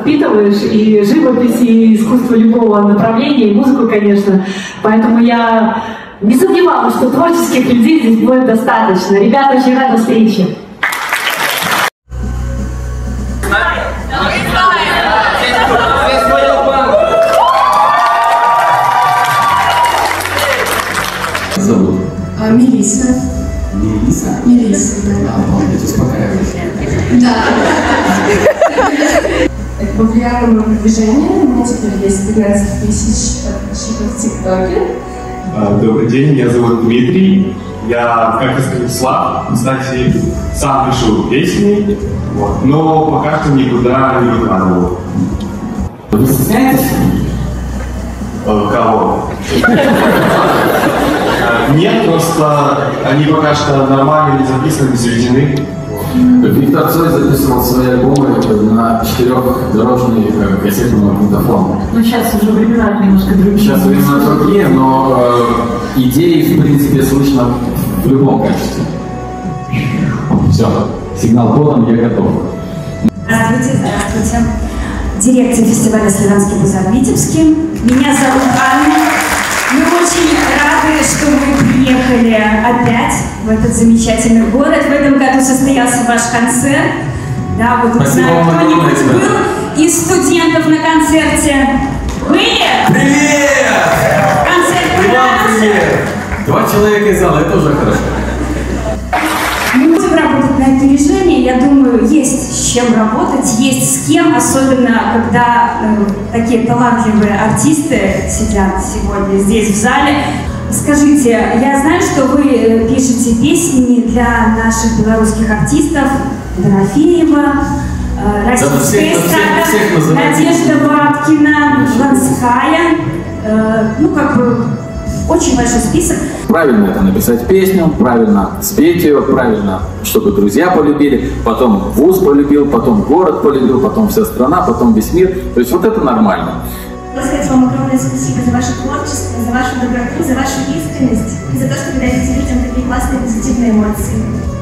впитываешь, и живопись, и искусство любого направления, и музыку, конечно. Поэтому я не сомневалась, что творческих людей здесь будет достаточно. Ребята, очень рада встрече. Мелисса. Мелисса? Мелисса, да. Обалдеть, успокаиваюсь. Да. Это популярное продвижение. У меня теперь есть 15 тысяч подписчиков в ТикТоке. Добрый день, меня зовут Дмитрий. Я, как и Станислав, кстати, сам пишу песни, вот, но пока что никуда не выкладывал. Вы стесняетесь? Кого? Нет, просто они пока что нормально не записаны, не заведены. Виктор Цой записывал свои альбомы на 4-дорожный кассетный магнитофон. Ну сейчас уже времена немножко другие. Сейчас времена другие, но идеи в принципе слышно в любом качестве. Все, сигнал подан, я готов. Здравствуйте, здравствуйте. Директор фестиваля «Славянский базар» в Витебске. Меня зовут Анна. Мы очень рады, что вы приехали опять в этот замечательный город. В этом году состоялся ваш концерт. Да, вот узнаю, кто-нибудь был из студентов на концерте. Были? Привет! Концерт понравился? Два человека из зала, это уже хорошо. Мы будем работать на опережение. Я думаю, есть с чем работать, есть с кем, особенно когда такие талантливые артисты сидят сегодня здесь в зале. Скажите, я знаю, что вы пишете песни для наших белорусских артистов Дорофеева, Расулская, Надежда Бабкина, Ланская, ну как бы очень большой список. Правильно это написать песню, правильно спеть ее, правильно, чтобы друзья полюбили, потом вуз полюбил, потом город полюбил, потом вся страна, потом весь мир. То есть вот это нормально. Я хочу сказать вам огромное спасибо за ваше творчество, за вашу доброту, за вашу искренность и за то, что вы даете людям такие классные позитивные эмоции.